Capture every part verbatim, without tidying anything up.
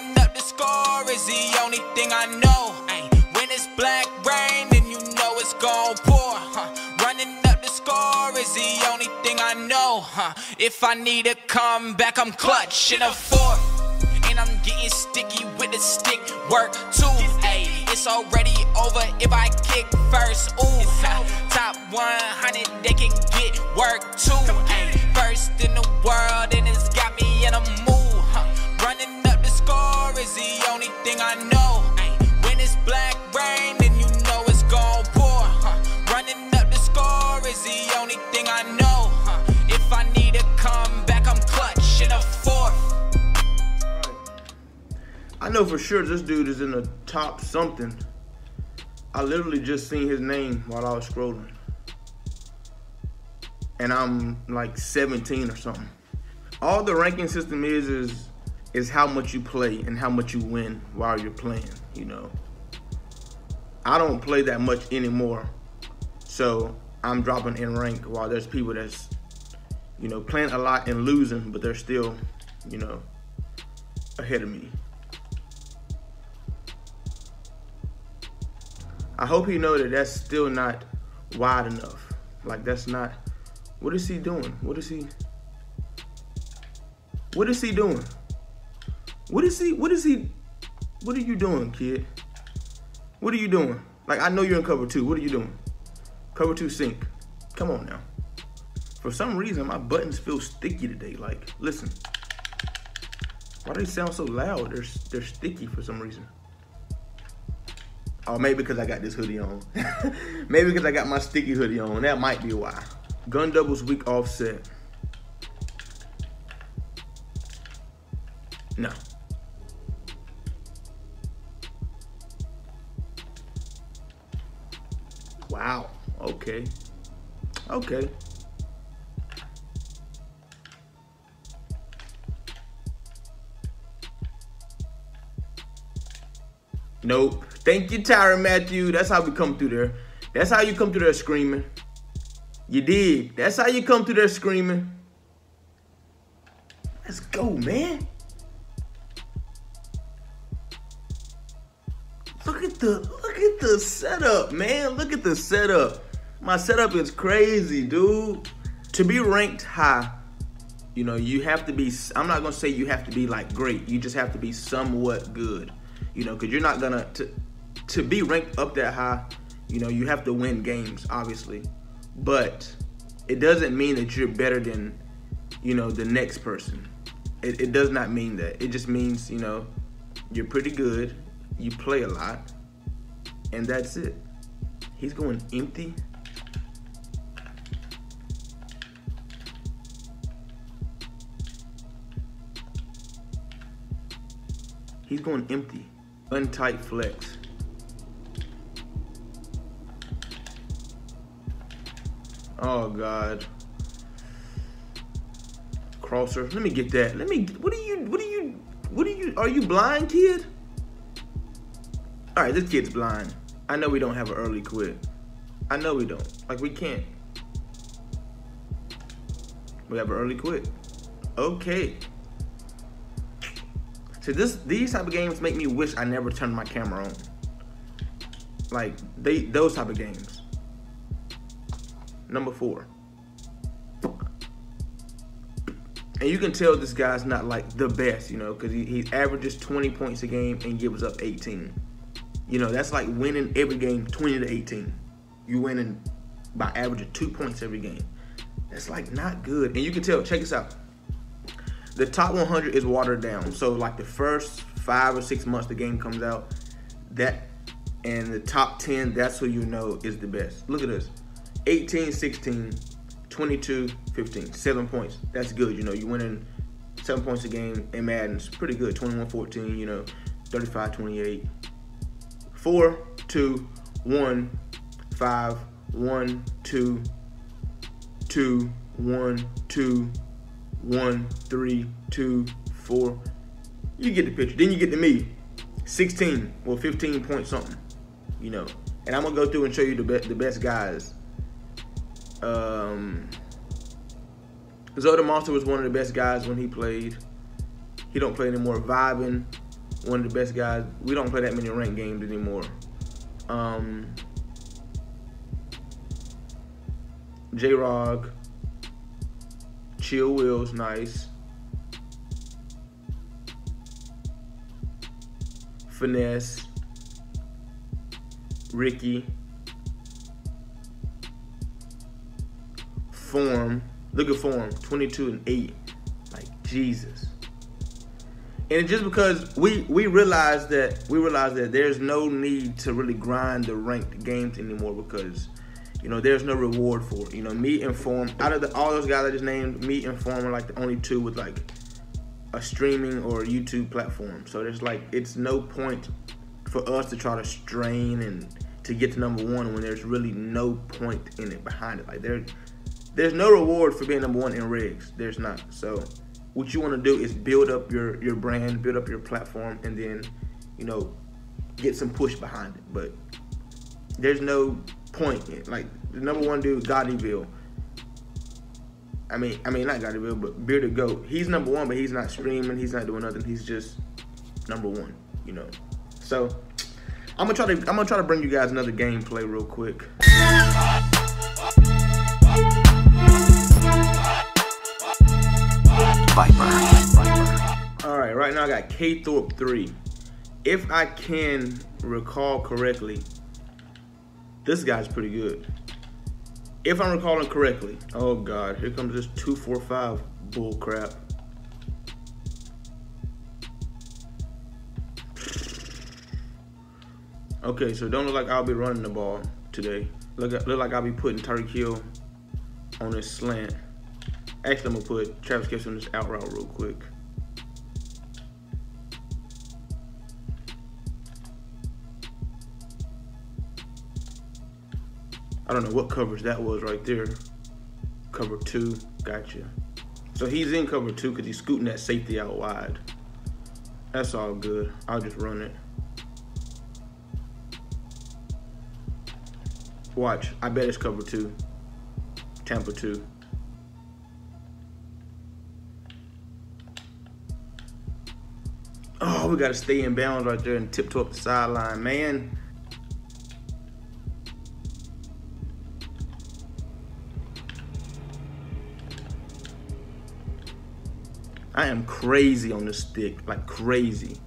running up the score is the only thing I know. Ay, when it's black rain, then you know it's gon' pour. Huh. Running up the score is the only thing I know. Huh. If I need a comeback, I'm clutch in a fourth. And I'm getting sticky with the stick work too. Ay, it's already over if I kick first. Ooh, top one hundred, they can get work too. Ay, first in the world, and it's got me in a mood. Huh. Running up the score is the only thing I know. Ay, when it's black rain, then you know it's gon' pour. Huh. Running up the score is the only thing I know. Huh. If I need a comeback, I'm clutch in a fourth. I know for sure this dude is in the top something. I literally just seen his name while I was scrolling. And I'm like seventeen or something. All the ranking system is is is how much you play and how much you win while you're playing, you know. I don't play that much anymore. So I'm dropping in rank while there's people that's, you know, playing a lot and losing, but they're still, you know, ahead of me. I hope he knows that that's still not wide enough. Like, that's not, what is he doing? What is he, what is he doing? What is he, what is he, what are you doing, kid? What are you doing? Like, I know you're in cover two, what are you doing? Cover two sync, come on now. For some reason, my buttons feel sticky today. Like, listen, why do they sound so loud? They're, they're sticky for some reason. Oh, maybe because I got this hoodie on. Maybe because I got my sticky hoodie on. That might be why. Gun doubles weak offset. No. Wow. Okay. Okay. Nope. Thank you, Tyron Matthew. That's how we come through there. That's how you come through there screaming. You dig? That's how you come through there screaming. Let's go, man. Look at the look at the setup, man. Look at the setup. My setup is crazy, dude. To be ranked high, you know, you have to be, I'm not gonna say you have to be like great. You just have to be somewhat good. You know, cause you're not gonna to, to be ranked up that high, you know, you have to win games, obviously. But it doesn't mean that you're better than, you know, the next person. It, it does not mean that. It just means, you know, you're pretty good, you play a lot, and that's it. He's going empty. He's going empty. Untight flex. Oh, God. Crosser. Let me get that. Let me, what are you, what are you, what are you, are you blind, kid? All right, this kid's blind. I know we don't have an early quit. I know we don't. Like, we can't. We have an early quit. Okay. So this, these type of games make me wish I never turned my camera on. Like, they, those type of games. Number four. And you can tell this guy's not like the best, you know, because he, he averages twenty points a game and gives up eighteen. You know, that's like winning every game twenty to eighteen. You winning by averaging two points every game. That's like not good. And you can tell, check this out. The top one hundred is watered down. So like the first five or six months the game comes out, that and the top ten, that's who you know is the best. Look at this. eighteen, sixteen, twenty-two, fifteen, seven points. That's good, you know, you winning seven points a game in Madden. It's pretty good, twenty-one, fourteen, you know, thirty-five, twenty-eight. four, two, one, five, one, two, two, one, two, one, three, two, four. You get the picture. Then you get to me, sixteen, well, fifteen point something, you know. And I'm gonna go through and show you the be the best guys. Um, Zoda Master was one of the best guys when he played. He don't play anymore. Vibin, one of the best guys. We don't play that many ranked games anymore. Um, J-Rog, Chill Wheels, nice. Finesse, Ricky, Form. Look at Form, twenty-two and eight. Like Jesus. And just because we we realize that we realize that there's no need to really grind the ranked games anymore, because you know there's no reward for it. You know, me and Form, out of the, all those guys I just named, me and Form are like the only two with like a streaming or a YouTube platform. So there's like, it's no point for us to try to strain and to get to number one when there's really no point in it behind it. Like there. There's no reward for being number one in regs. There's not. So what you want to do is build up your, your brand, build up your platform, and then, you know, get some push behind it. But there's no point in, like, the number one dude, Goddyville. I mean, I mean, not Goddyville, but Bearded Goat. He's number one, but he's not streaming. He's not doing nothing. He's just number one, you know. So I'm gonna try to, I'm gonna try to bring you guys another gameplay real quick. Alright, right now I got K Thorpe three. If I can recall correctly, this guy's pretty good. If I'm recalling correctly, oh god, here comes this two four five bullcrap. Okay, so don't look like I'll be running the ball today. Look, look like I'll be putting Tyreek Hill on this slant. Actually, I'm gonna put Travis Kelce on this out route real quick. I don't know what coverage that was right there. Cover two, gotcha. So he's in cover two because he's scooting that safety out wide. That's all good. I'll just run it. Watch, I bet it's cover two. Tampa two. Oh, we gotta stay in bounds right there and tiptoe up the sideline, man. I am crazy on this stick, like crazy.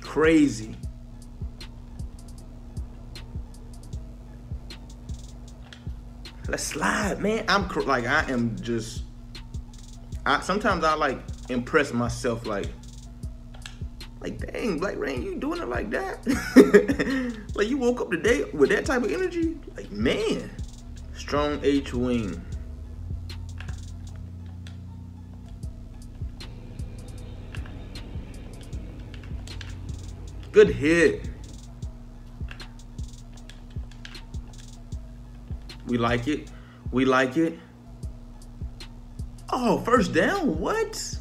Crazy. Let's slide, man. I'm cr like I am just. I sometimes I like impress myself, like, like dang, Black Rain, you doing it like that? Like you woke up today with that type of energy, like man. Strong H wing. Good hit. We like it. We like it. Oh, first down. What?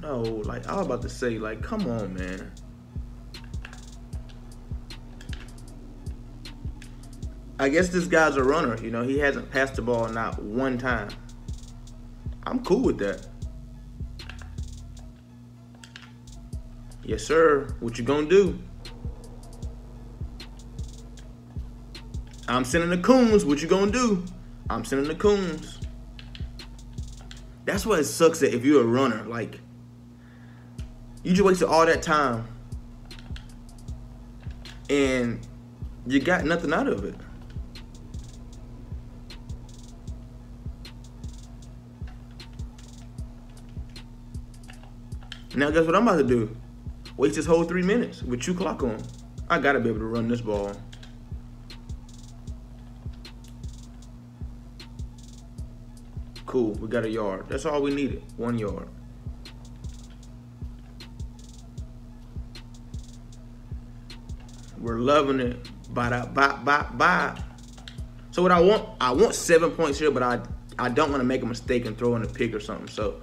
No, like I was about to say, like, come on, man. I guess this guy's a runner. You know, he hasn't passed the ball not one time. I'm cool with that. Yes, sir. What you gonna do? I'm sending the coons. What you gonna do? I'm sending the coons. That's what it sucks at if you're a runner. Like, you just wasted all that time and you got nothing out of it. Now guess what I'm about to do? Waste this whole three minutes with two clock on. I gotta be able to run this ball. Cool, we got a yard. That's all we needed, one yard. We're loving it. Bada, bop, bop, bop. So what I want, I want seven points here, but I, I don't want to make a mistake and throw in a pick or something. So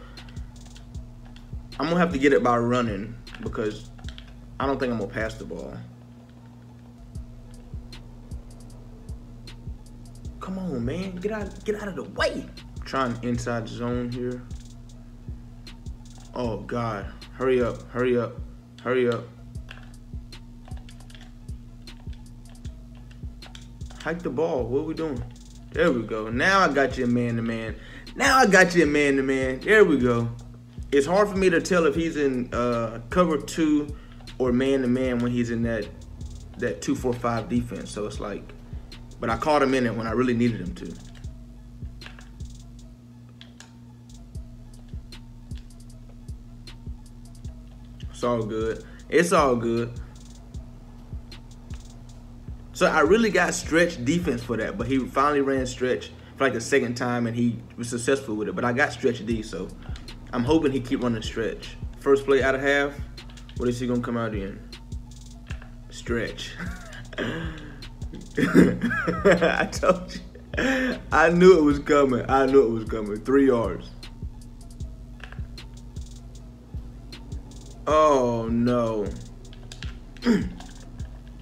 I'm gonna have to get it by running because I don't think I'm gonna pass the ball. Come on, man. Get out, get out of the way. I'm trying inside zone here. Oh, God. Hurry up. Hurry up. Hurry up. Hike the ball. What are we doing? There we go. Now I got you man-to-man. Now I got you man-to-man. There we go. It's hard for me to tell if he's in uh, cover two or man-to-man when he's in that that two four five defense. So it's like, but I caught him in it when I really needed him to. It's all good. It's all good. So I really got stretch defense for that, but he finally ran stretch for like the second time and he was successful with it. But I got stretch D, so I'm hoping he keep running stretch. First play out of half, what is he gonna come out in? Stretch. I told you. I knew it was coming. I knew it was coming. Three yards. Oh no.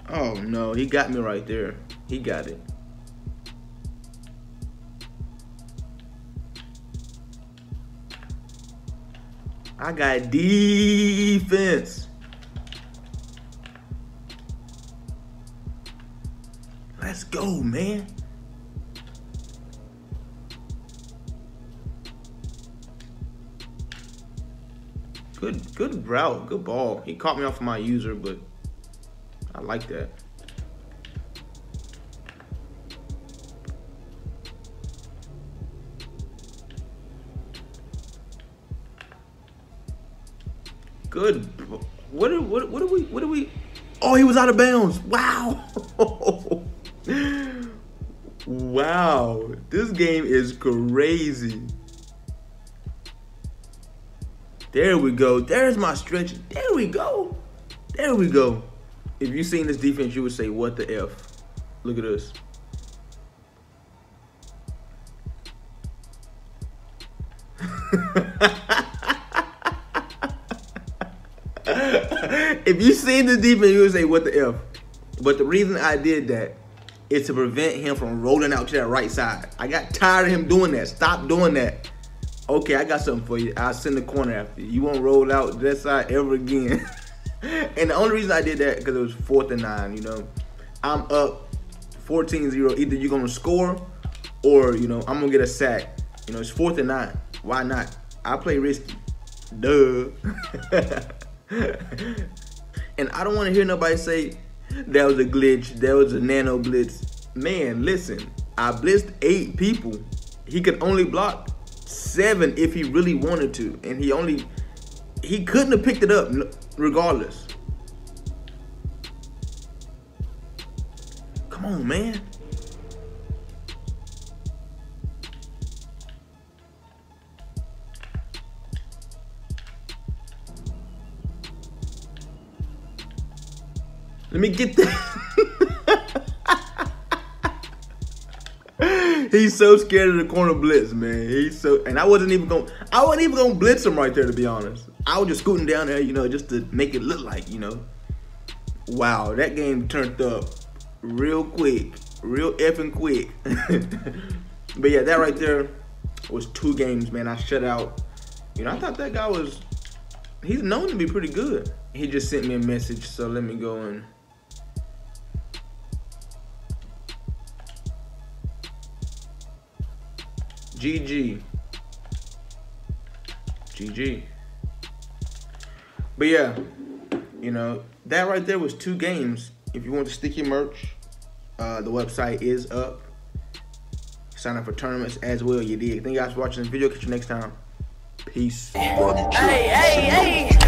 Oh no, he got me right there. He got it. I got defense. Let's go, man. Good, good route, good ball. He caught me off my user, but I like that. Good. What do what what do we what do we? Oh, he was out of bounds. Wow. Wow. This game is crazy. There we go. There's my stretch. There we go. There we go. If you seen this defense, you would say, what the F? Look at us. If you seen this defense, you would say, what the F? But the reason I did that is to prevent him from rolling out to that right side. I got tired of him doing that. Stop doing that. Okay, I got something for you. I'll send the corner after you. You won't roll out that side ever again. And the only reason I did that because it was fourth and nine, you know. I'm up fourteen zero. Either you're going to score or, you know, I'm going to get a sack. You know, it's fourth and nine. Why not? I play risky. Duh. And I don't want to hear nobody say, that was a glitch. That was a nano blitz. Man, listen. I blitzed eight people. He could only block seven if he really wanted to. And he only... He couldn't have picked it up regardless. Come on, man. Let me get that. He's so scared of the corner blitz, man. He's so, and I wasn't even gonna, I wasn't even gonna blitz him right there, to be honest. I was just scooting down there, you know, just to make it look like, you know. Wow, that game turned up real quick, real effing quick. But yeah, that right there was two games, man. I shut out. You know, I thought that guy was, he's known to be pretty good. He just sent me a message, so let me go and. G G. G G. But yeah, you know, that right there was two games. If you want the sticky merch, uh, the website is up. Sign up for tournaments as well, you did. Thank you guys for watching this video. Catch you next time. Peace. Hey, hey, hey.